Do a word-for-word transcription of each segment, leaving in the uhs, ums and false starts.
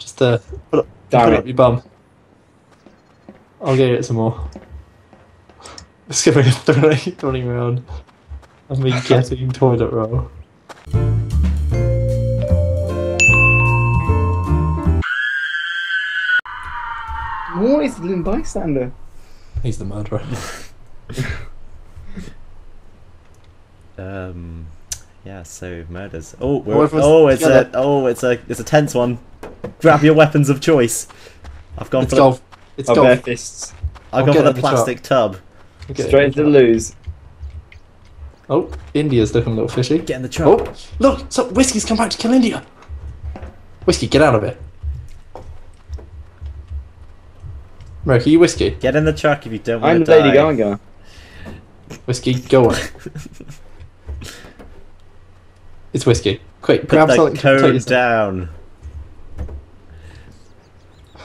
Just uh, put, up, put up your bum. I'll go get some more. Just gonna keep running around and me getting toilet roll. What is the limb bystander? He's the murderer. um, yeah. So murders. Oh, we're, oh, it's together. a, oh, it's a, it's a tense one. Grab your weapons of choice. I've gone it's for golf. The, it's I'll golf fists. I've gone for the plastic tub. Okay. Straight into the lose. Oh, India's looking a little fishy. Get in the trap. Oh, look, so Whiskey's come back to kill India. Whiskey, get out of it. Merrick, are you Whiskey? Get in the truck if you don't want I'm to die. I'm Lady Gaga. Whiskey, go on. It's Whiskey. Quick, grab Put something. Put that cone down.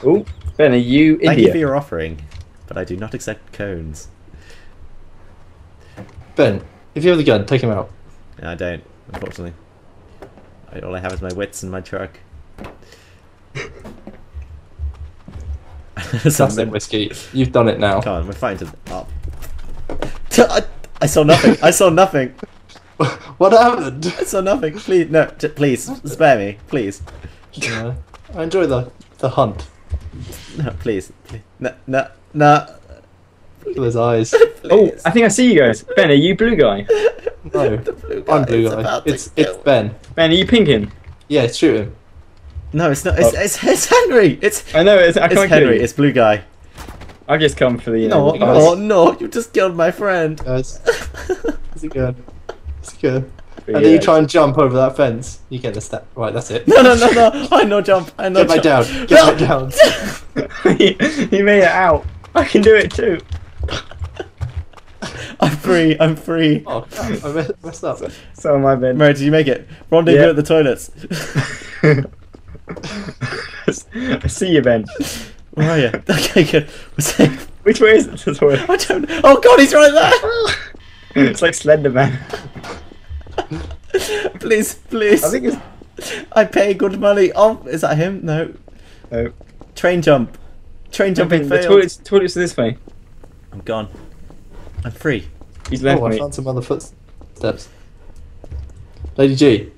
Oh, Ben, are you India? Thank you for your offering, but I do not accept cones. Ben, if you have the gun, take him out. No, I don't, unfortunately. All I have is my wits and my truck. That's it, Whiskey. You've done it now. Come on, we're fighting to the up. I, I saw nothing. I saw nothing. What happened? I saw nothing. Please, no, please, spare me, please. Yeah, I enjoy the the hunt. No, please, please. no, no, no. Look at his eyes. Oh, I think I see you guys. Ben, are you blue guy? No, the blue guy I'm blue guy. It's it's Ben. Ben, are you pinking? Yeah, shoot him. No, it's not. It's, oh. it's, it's Henry. It's I know. It's, I it's can't Henry. Kill it's blue guy. I've just come for the. You know, no, oh no! You just killed my friend. Guys, it's good. It's good. And then you try and jump over that fence. You get the step. Right, that's it. No, no, no, no! I know jump. I know. Get my down. Get no. my down. he, he made it out. I can do it too. I'm free. I'm free. Oh, God, I messed up. So, so am I, Ben. Mary, did you make it? Rendezvous yeah. at the toilets. I see you, Ben. Where are you? Okay, good. We're safe. Which way is the toilet? I don't know. Oh God, he's right there. It's like Slender Man. Please, please. I think it's. I pay good money. Oh, is that him? No. No. Train jump. Train jumping. The toilets. Toilets are this way. I'm gone. I'm free. He's left oh, me. I found some other footsteps. Lady G.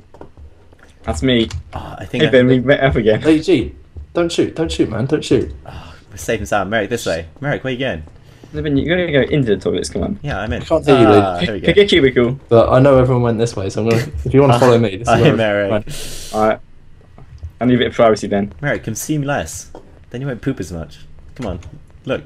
That's me. Oh, I think. Hey Ben, we met up again. Lady G, don't shoot, don't shoot, man, don't shoot. Oh, we're safe and sound. Merrick, this way. Merrick, where are you going? Ben, you're going to go into the toilets. Come on. Yeah, I'm in. I can't see uh, you, Lady. There we go. Pick a cubicle. But I know everyone went this way, so I'm gonna. If you want to follow me, this is Merrick. Right. All right. I need a bit of privacy, Ben. Merrick, consume less. Then you won't poop as much. Come on, look.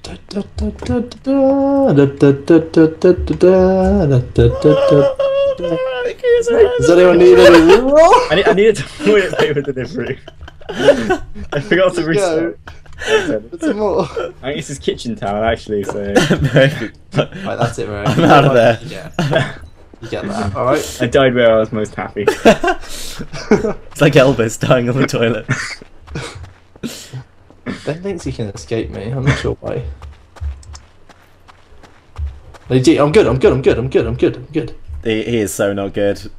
Does anyone need any roll? I need, I need a toilet paper delivery. I forgot to reset. I guess it's kitchen towel actually, so... Right, that's it, Merrick. I'm out of there. Yeah. You get that, alright? I died where I was most happy. It's like Elvis dying on the toilet. Ben thinks he can escape me, I'm not sure why. Lady, I'm good, I'm good, I'm good, I'm good, I'm good, I'm good. He, he is so not good.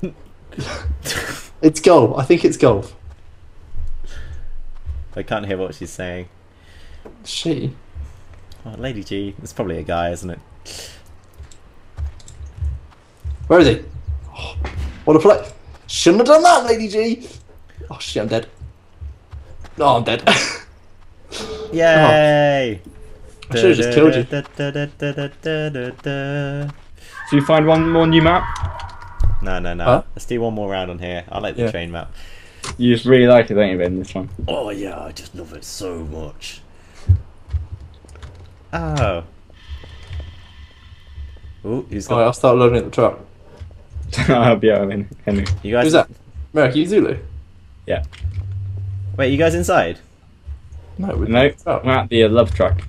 It's golf, I think it's golf. I can't hear what she's saying. She? Oh, Lady G, it's probably a guy, isn't it? Where is he? Oh, what a play! Shouldn't have done that, Lady G! Oh shit, I'm dead. Oh, I'm dead. Yay! Oh. I should have just killed you. Do you find one more new map? No, no, no. Huh? Let's do one more round on here. I like the yeah. train map. You just really like it, don't you, Ben, this one? Oh, yeah, I just love it so much. Oh. Ooh, he's got... Alright, I'll start loading at the truck. I'll be out of in Henry. You guys... Who's that? Merrick, you Zulu? Yeah. Wait, you guys inside? No, we're no, at the love truck.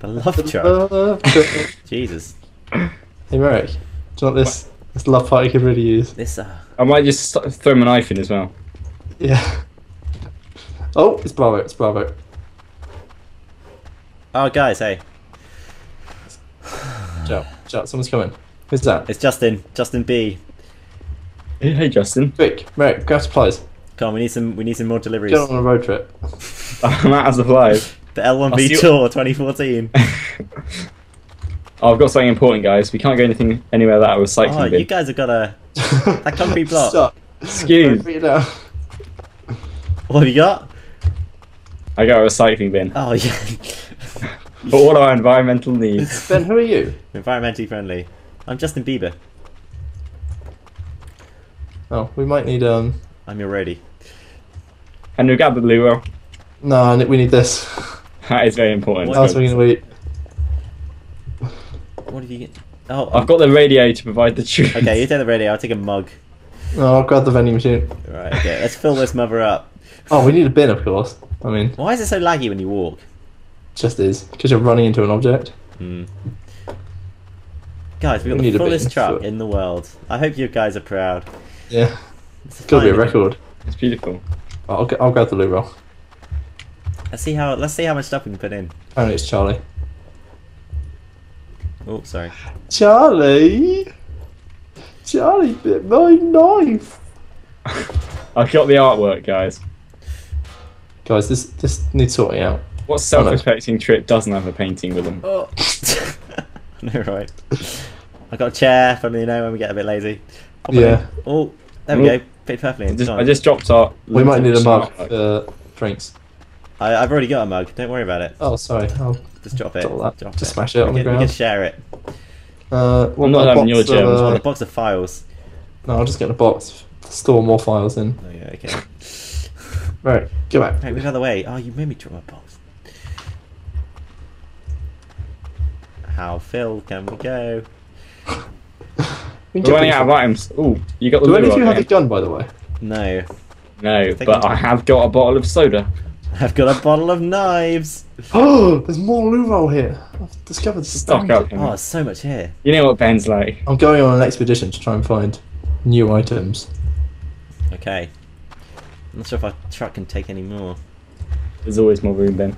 The love truck? Love truck. Jesus. Hey, Merrick, do you want this, this love party could really use? This, uh... I might just throw my knife in as well. Yeah. Oh, it's Bravo, it's Bravo. Oh, guys, hey. Shout, shout, someone's coming. Who's that? It's Justin, Justin B. Hey, Justin. Quick, Merrick, grab supplies. Come on, we need some. We need some more deliveries. Get on a road trip. I'm out of supplies. The L one B tour twenty fourteen. Oh, I've got something important, guys. We can't go anything anywhere that I was cycling. Oh, you guys have got a that concrete block. Stop. Excuse. What have you got? I got a recycling bin. Oh yeah. But what are our environmental needs? Ben, who are you? Environmentally friendly. I'm Justin Bieber. Oh, we might need um. I'm your roadie. Henry, grab the blue roll. No, we need this. That is very important. What else are we gonna eat? What did you get? Oh, I've um, got the radio to provide the truth. Okay, you take the radio. I'll take a mug. No, I'll grab the vending machine. Right, okay, let's fill this mother up. Oh, we need a bin, of course. I mean... Why is it so laggy when you walk? It just is. Because you're running into an object. Mm. Guys, we've got we the fullest truck in the world. I hope you guys are proud. Yeah. It's gotta be a record. It's beautiful. I'll, get, I'll grab the loo roll. Let's see how, let's see how much stuff we can put in. Apparently it's Charlie. Oh, sorry. Charlie! Charlie bit my knife! I've got the artwork, guys. Guys, this this needs sorting out. What self-respecting oh, no. trip doesn't have a painting with them? Oh. No, right. I got a chair from you know when we get a bit lazy. Pop yeah. In. Oh, there we Ooh. go. Fit perfectly. I just, I just dropped our. We might need a mug for uh, drinks. I, I've already got a mug. Don't worry about it. Oh, sorry. I'll just drop it. Drop just it. smash it we on can, the ground. We can share it. Uh, well, I'm not having your chair. Uh, a box of files. No, I'll just get a box. Store more files in. Oh yeah, okay. Right, go back. Right, move out of the way. Oh, you made me drop a box. How filled can we go? we We're running out of items. Ooh, you got the. Do any of you have a gun, by the way? No. No, but I have got a bottle of soda. I've got a bottle of knives. Oh, there's more loo roll here. I've discovered stock up. Oh, there's so much here. You know what Ben's like. I'm going on an expedition to try and find new items. Okay. I'm not sure if our truck can take any more. There's always more room, Ben.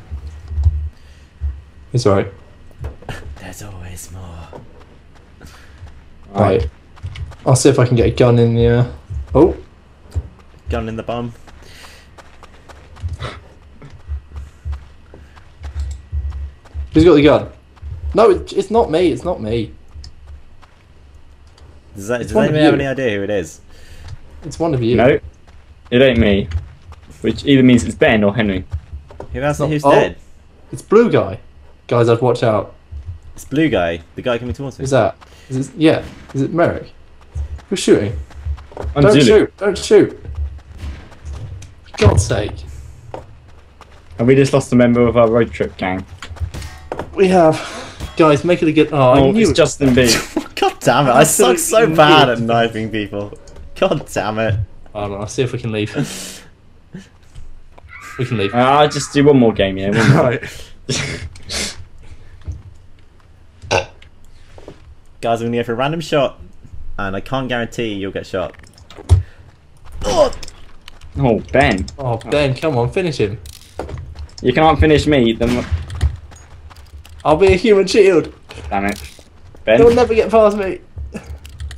It's alright. There's always more. Alright. Right. I'll see if I can get a gun in the... Uh... Oh! Gun in the bum. Who's got the gun? No, it, it's not me, it's not me. Does, that, does anybody have any idea who it is? It's one of you. No, it ain't me. Which either means it's Ben or Henry. Who else? Who's oh, dead? It's Blue Guy. Guys, I'd watch out. It's Blue Guy. The guy coming towards me. Who's that? Is it, yeah. Is it Merrick? Who's shooting? I'm Don't Zulu. shoot! Don't shoot! For God's sake! And we just lost a member of our road trip gang. We have. Guys, make it a good. Oh, oh I knew it's it. Justin B. God damn it! I suck so bad at knifing people. God damn it! I don't know. I'll see if we can leave. We can leave. Uh, I'll just do one more game, yeah. One more. Right. Guys, I'm gonna go for a random shot, and I can't guarantee you'll get shot. Oh, oh Ben! Oh Ben, come on, finish him. You can't finish me. Then I'll be a human shield. Damn it, Ben! You'll never get past me.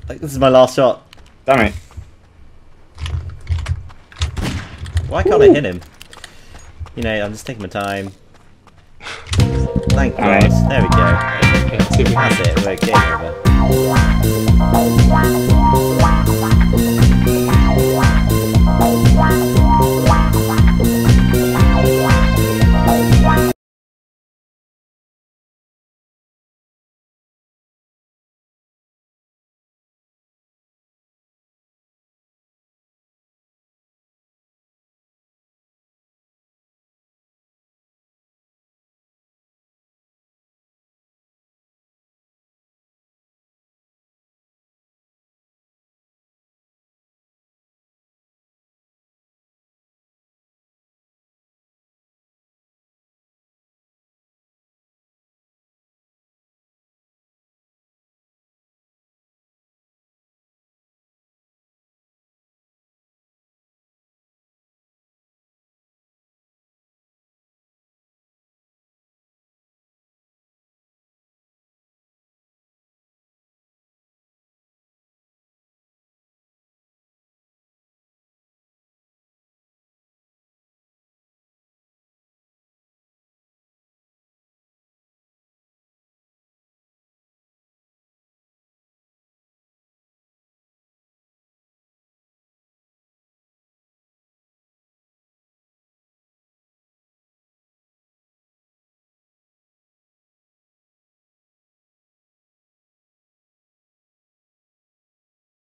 Like, this is my last shot. Damn it. Why can't Ooh. I hit him? You know, I'm just taking my time. Thank God. Right. There we go. That's it, we're game over.